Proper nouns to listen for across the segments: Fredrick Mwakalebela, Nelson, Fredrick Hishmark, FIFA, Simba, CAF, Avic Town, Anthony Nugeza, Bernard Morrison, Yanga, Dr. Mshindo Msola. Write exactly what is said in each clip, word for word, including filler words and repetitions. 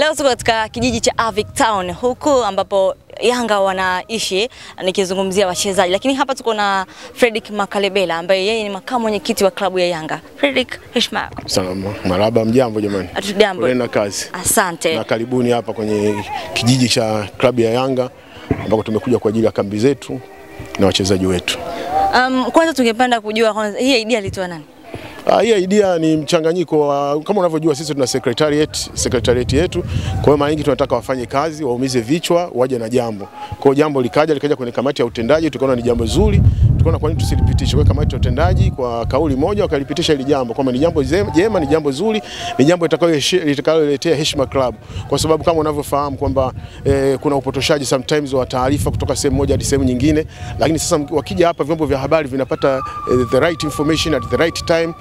Leo tuko katika kijiji cha Avic Town huko ambapo Yanga wanaishi, nikizungumzia wachezaji. Lakini hapa tuko na Fredrick Mwakalebela ambaye yeye ni makamu mwenyekiti wa klabu ya Yanga. Fredrick Hishmark. Salamu. Marhaba, mjambo jamani. Atujambo. Unaenda kazi. Asante. Na karibuni hapa kwenye kijiji cha klabu ya Yanga ambako tumekuja kwa ajili ya kambi zetu na wachezaji wetu. Um, kwanza tungependa kujua kwanza hii idea ilitoa nani? Ah, hii idea ni mchanganyiko wa, kama unavyojua sisi tuna secretariat, secretariat yetu. Kwa hiyo mara nyingi tunataka wafanye kazi, waumize vichwa, waje na jambo. Kwa hiyo jambo likaja likaja kwenye kamati ya utendaji, tukaona ni jambo zuri, tukaona kwa nini tusilipitishe. Kwa kamati ya utendaji kwa kauli moja wakalipitisha hili jambo. Kwa maana ni jambo jema, ni jambo zuri, ni jambo litakaloletea heshima klabu. Kwa sababu kama unavyofahamu kwamba eh, kuna upotoshaji sometimes wa taarifa kutoka sehemu moja hadi sehemu nyingine, lakini sasa wakija hapa vyombo vya habari vinapata eh, the right information at the right time,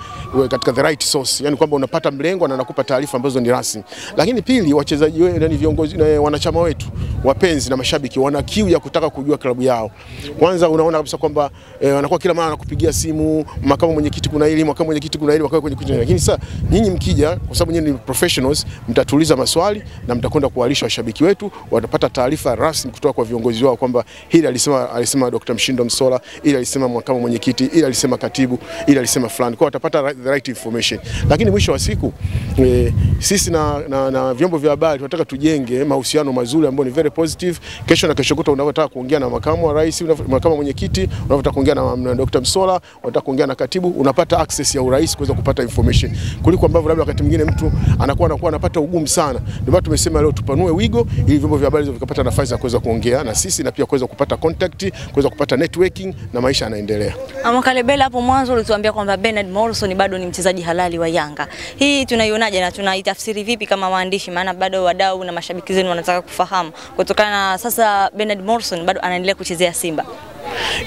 katika the right source, yani kwamba unapata mlengo na anakupa taarifa ambazo ni rasmi. Lakini pili, wachezaji wetu ni viongozi na wanachama wetu wapenzi na mashabiki wana kiu ya kutaka kujua klabu yao. Kwanza unaona kabisa kwamba eh, wanakuwa kila mara wanakupigia simu, makamu mwenyekiti kuna hili, makamu mwenyekiti kuna hili, makamu mwenyekiti. Lakini sasa nyinyi mkija, kwa sababu nyinyi ni professionals, mtatuliza maswali na mtakwenda kuwalisha washabiki wetu, watapata taarifa rasmi kutoka kwa viongozi wao kwamba hili alisema alisema Daktari Mshindo Msola, ili alisema makamu mwenyekiti, ili alisema katibu, ili alisema fulani. Kwa watapata the right information. Lakini mwisho wa siku e, sisi na, na, na vyombo vya habari tunataka tujenge mahusiano mazuri ambayo ni very positive. Kesho na kesho kuta unataka kuongea na makamu wa rais, makamu mwenyekiti, unataka kuongea na, na Daktari Msola, unataka kuongea na katibu, unapata access ya urahisi kuweza kupata information. Kuliko ambavyo labda wakati mwingine mtu anakuwa anakuwa anapata ugumu sana. Ndio maana tumesema leo tupanue wigo ili vyombo vya habari vikapata nafasi ya kuweza kuongea na sisi na pia kuweza kupata contact, kuweza kupata networking na maisha yanaendelea. Mwakalebela, hapo mwanzo ulituambia kwamba Bernard Morrison bado ni mchezaji halali wa Yanga. Hii tunaionaje na tunaitafsiri vipi kama waandishi, maana bado wadau na mashabiki zenu wanataka kufahamu kutokana sasa Bernard Morrison bado anaendelea kuchezea Simba?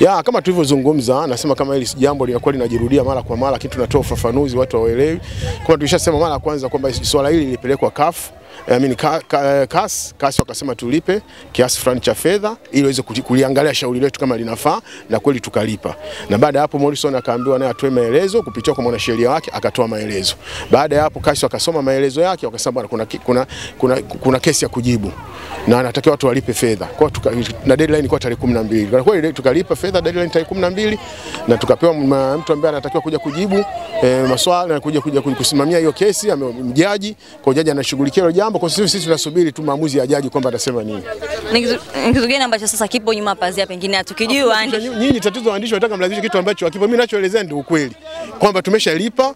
Ya kama tulivyozungumza, nasema kama hili jambo linakuwa linajirudia mara kwa mara, lakini tunatoa ufafanuzi watu waelewe. Kwa tulishasema mara kwanza kwamba swala hili lilipelekwa C A F, I mean kas kasi wakasema tulipe kiasi fulani cha fedha ili iweze kuliangalia shauri letu kama linafaa, na kweli tukalipa. Na baada hapo Morrison akaambiwa naye atoe maelezo kupitia kwa mwanasheria wake, akatoa maelezo. Baada hapo kasi wakasoma maelezo yake, wakasema kuna kuna kuna kuna kesi ya kujibu na anatakiwa watu walipe fedha. Kwa tuka, na deadline kwa tarehe kumi na mbili. Kwa kweli tukalipa fedha deadline tarehe kumi na mbili na tukapewa mtu ambaye anatakiwa kuja kujibu e, maswala na kuja kuja kusimamia hiyo kesi, amemjaji. Kwa jaji anashughulikia jambo. Kwa sisi tunasubiri tu maamuzi ya jaji kwamba atasema nini. Ni kitu gani ambacho sasa kipo nyuma pazia pengine hatukijua andishi. Nyinyi tatizo waandishi wanataka mlazimishe kitu ambacho hakipo. Mimi nachoelezea ndio ukweli. Kwamba tumeshalipa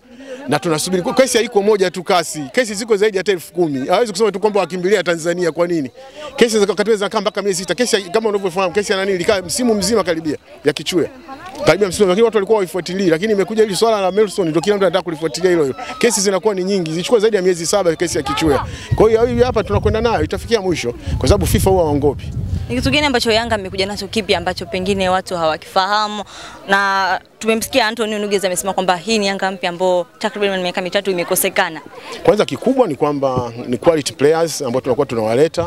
na tunasubiri. Kesi haiko moja tu kasi. Kesi ziko zaidi ya elfu kumi. Hawezi kusema tu kwamba wakimbilia Tanzania kwa nini? Kesi zikakatweza kama mpaka miezi sita. Kesi kama unavyofahamu kesi ya nani ilikaa msimu mzima karibia ya kichwea. Karibia msimu, lakini watu walikuwa waifuatilia, lakini imekuja hili swala la Nelson ndio kila mtu anataka kulifuatilia hilo hilo. Kesi zinakuwa ni nyingi. Zichukua zaidi ya miezi saba kesi ya kichwea. Kwa hiyo hivi hapa tunakwenda nayo itafikia mwisho kwa sababu FIFA huwa waongopi. Ni kitu gani ambacho Yanga amekuja nacho kipi ambacho pengine watu hawakifahamu? Na tumemsikia Anthony Nugeza amesema kwamba hii ni Yanga mpya ambayo takriban miaka mitatu imekosekana. Kwanza kikubwa ni kwamba ni quality players ambao tunakuwa tunawaleta,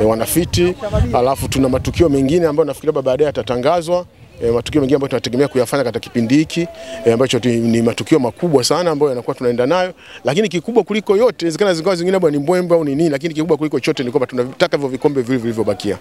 e, wanafiti, alafu tuna matukio mengine ambayo nafikiri baadaye yatatangazwa. E, matukio mengine ambayo tunategemea kuyafanya katika kipindi hiki e, ambacho ni matukio makubwa sana ambayo yanakuwa tunaenda nayo. Lakini kikubwa kuliko yote, inawezekana zingine bado ni mbwembwe au ni nini, lakini kikubwa kuliko chote ni kwamba tunataka hivyo vikombe vile vilivyobakia.